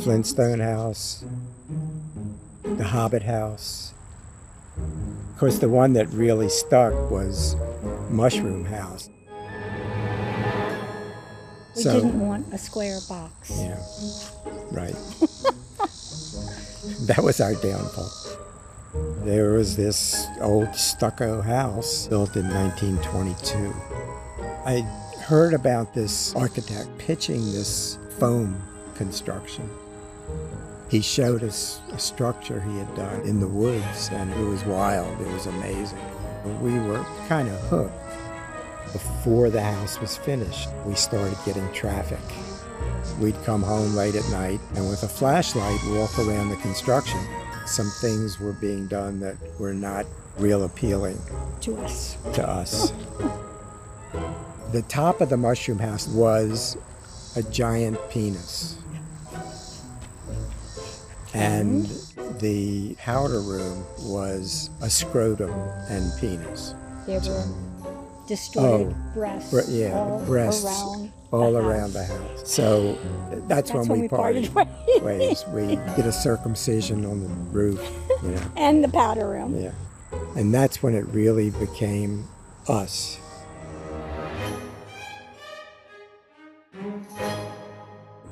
Flintstone House, The Hobbit House. Of course, the one that really stuck was Mushroom House. We didn't want a square box. Yeah, right. That was our downfall. There was this old stucco house built in 1922. I heard about this architect pitching this foam construction. He showed us a structure he had done in the woods, and it was wild. It was amazing. We were kind of hooked. Before the house was finished, we started getting traffic. We'd come home late at night and with a flashlight walk around the construction. Some things were being done that were not real appealing to us. The top of the Mushroom House was a giant penis. And the powder room was a scrotum and penis. There were distorted breasts. Breasts all around the house. So that's when we parted ways. We did a circumcision on the roof, you know. And the powder room. Yeah. And that's when it really became us.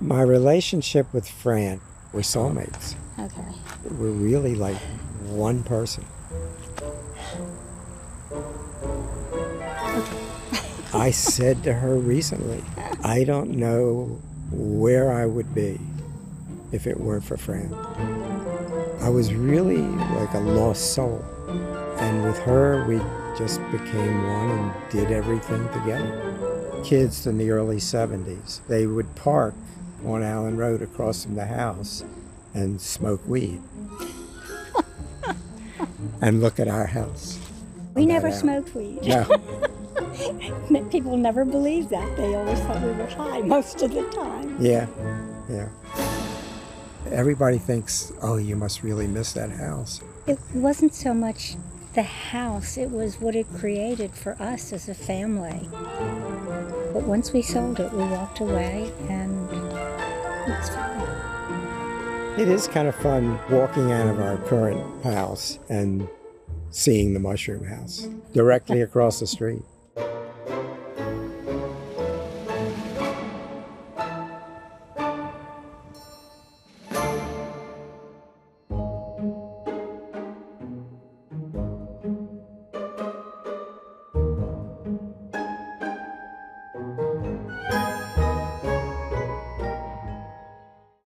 My relationship with Fran, we're soulmates. Okay. We're really like one person. Okay. I said to her recently, I don't know where I would be if it weren't for Fran. I was really like a lost soul. And with her, we just became one and did everything together. Kids in the early 70s, they would park on Allen Road across from the house and smoke weed and look at our house. We never smoked weed. No. People never believed that. They always thought we were high most of the time. Yeah, yeah. Everybody thinks, oh, you must really miss that house. It wasn't so much the house, it was what it created for us as a family. But once we sold it, we walked away, and it's fun. It is kind of fun walking out of our current house and seeing the Mushroom House directly across the street.